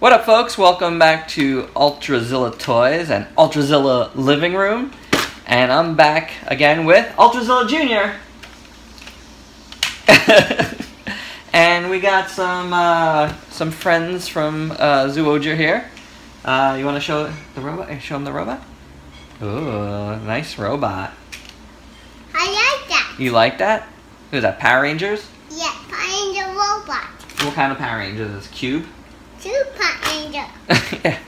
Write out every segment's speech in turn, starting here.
What up, folks? Welcome back to UltraZilla Toys and UltraZilla Living Room. And I'm back again with UltraZilla Jr. And we got some friends from Zoo Ogier here. You want to show the robot? Show them the robot? Ooh, nice robot. I like that. You like that? Who's that, Power Rangers? Yeah, Power Ranger robot. What kind of Power Rangers? Is this Cube? Yeah.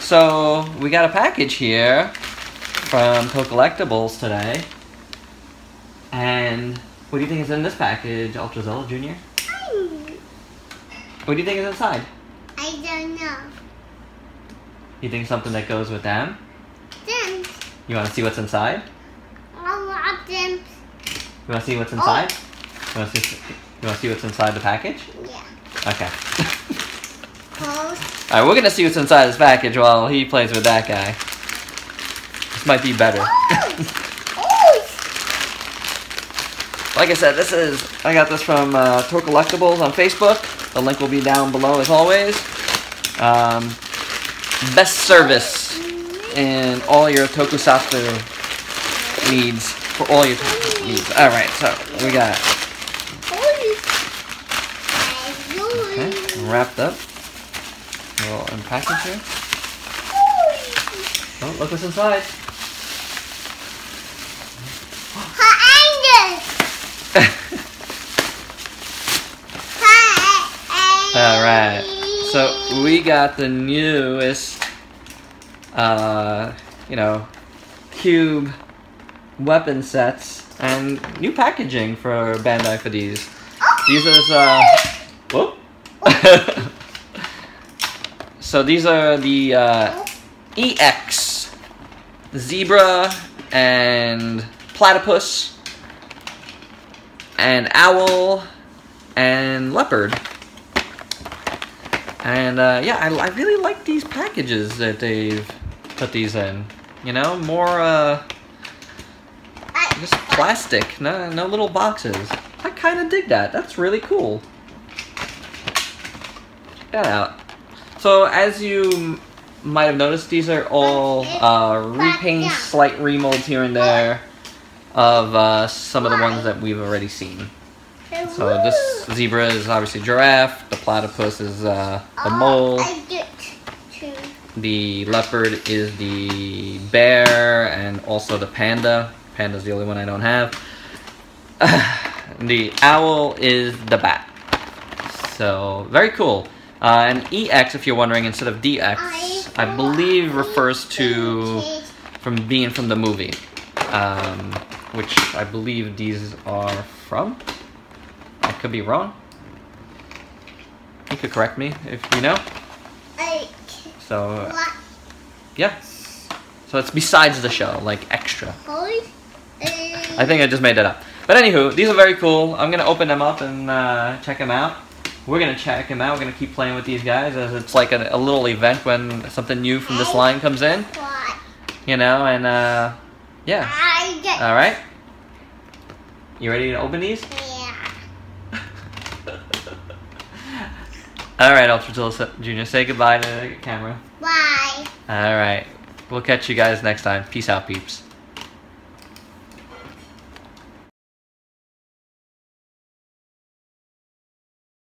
So we got a package here from Toku Collectibles today. And what do you think is in this package, UltraZilla Jr.? What do you think is inside? I don't know. You think something that goes with them? Them. You want to see what's inside? I want them. You want to see what's inside? Oh. You want to see what's inside the package? Yeah. Okay. Alright, we're gonna see what's inside this package while he plays with that guy. This might be better. Like I said, I got this from Toku Collectibles on Facebook. The link will be down below as always. Best service in all your tokusatsu needs. For all your tokusatsu needs. Alright, so we got okay, wrapped up. We'll unpack it here. Oh, look what's inside. Alright, so we got the newest, cube weapon sets and new packaging for Bandai for these. These are, whoop. So these are the EX, zebra, and platypus, and owl, and leopard. And yeah, I really like these packages that they've put these in. You know, more just plastic, no little boxes. I kind of dig that. That's really cool. Check that out. So, as you might have noticed, these are all repaints, slight remolds here and there of some of the ones that we've already seen. So, this zebra is obviously giraffe, the platypus is the mole, the leopard is the bear, and also the panda. Panda's the only one I don't have. The owl is the bat. So, very cool. And EX, if you're wondering, instead of DX, I believe refers to being from the movie, which I believe these are from. I could be wrong. You could correct me if you know. So, yeah. So it's besides the show, like extra. I think I just made that up. But anywho, these are very cool. I'm going to open them up and check them out. We're going to check them out. We're going to keep playing with these guys as it's like a little event when something new from this line comes in. You know, and yeah. Alright. You ready to open these? Yeah. Alright, UltraZilla Jr., say goodbye to the camera. Bye. Alright. We'll catch you guys next time. Peace out, peeps.